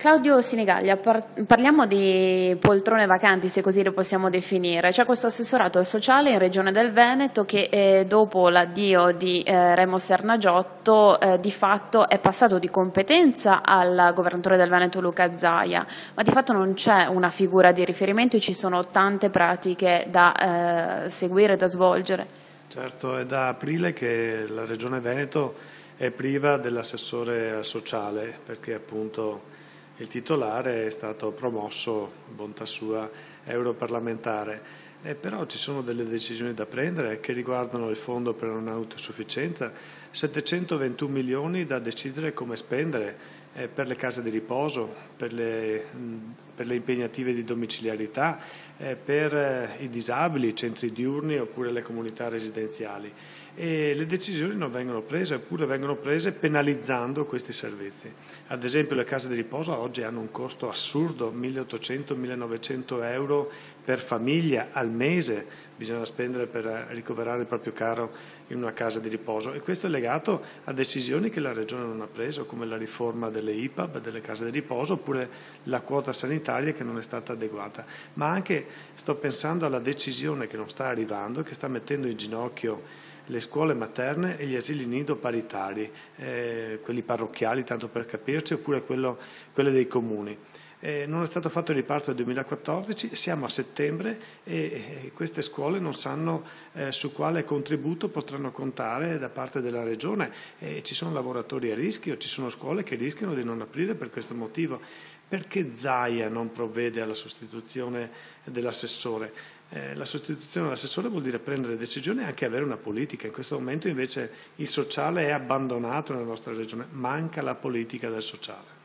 Claudio Sinigaglia, parliamo di poltrone vacanti, se così le possiamo definire. C'è questo assessorato sociale in Regione del Veneto che dopo l'addio di Remo Sernagiotto di fatto è passato di competenza al governatore del Veneto Luca Zaia, ma di fatto non c'è una figura di riferimento e ci sono tante pratiche da seguire, da svolgere. Certo, è da aprile che la Regione Veneto è priva dell'assessore sociale perché appunto il titolare è stato promosso, bontà sua, europarlamentare. Però ci sono delle decisioni da prendere che riguardano il fondo per l'autosufficienza, 721 milioni da decidere come spendere per le case di riposo, per le impegnative di domiciliarità, per i disabili, i centri diurni oppure le comunità residenziali. E le decisioni non vengono prese oppure vengono prese penalizzando questi servizi. Ad esempio le case di riposo oggi hanno un costo assurdo, 1.800-1.900 euro per famiglia al mese bisogna spendere per ricoverare il proprio caro in una casa di riposo, e questo è legato a decisioni che la Regione non ha preso, come la riforma delle IPAB, delle case di riposo, oppure la quota sanitaria che non è stata adeguata. Ma anche sto pensando alla decisione che non sta arrivando, che sta mettendo in ginocchio le scuole materne e gli asili nido paritari, quelli parrocchiali tanto per capirci, oppure quello dei comuni. Non è stato fatto il riparto del 2014, siamo a settembre e queste scuole non sanno su quale contributo potranno contare da parte della Regione. Ci sono lavoratori a rischio, ci sono scuole che rischiano di non aprire per questo motivo. Perché Zaia non provvede alla sostituzione dell'assessore? La sostituzione dell'assessore vuol dire prendere decisioni e anche avere una politica. In questo momento invece il sociale è abbandonato nella nostra Regione, manca la politica del sociale.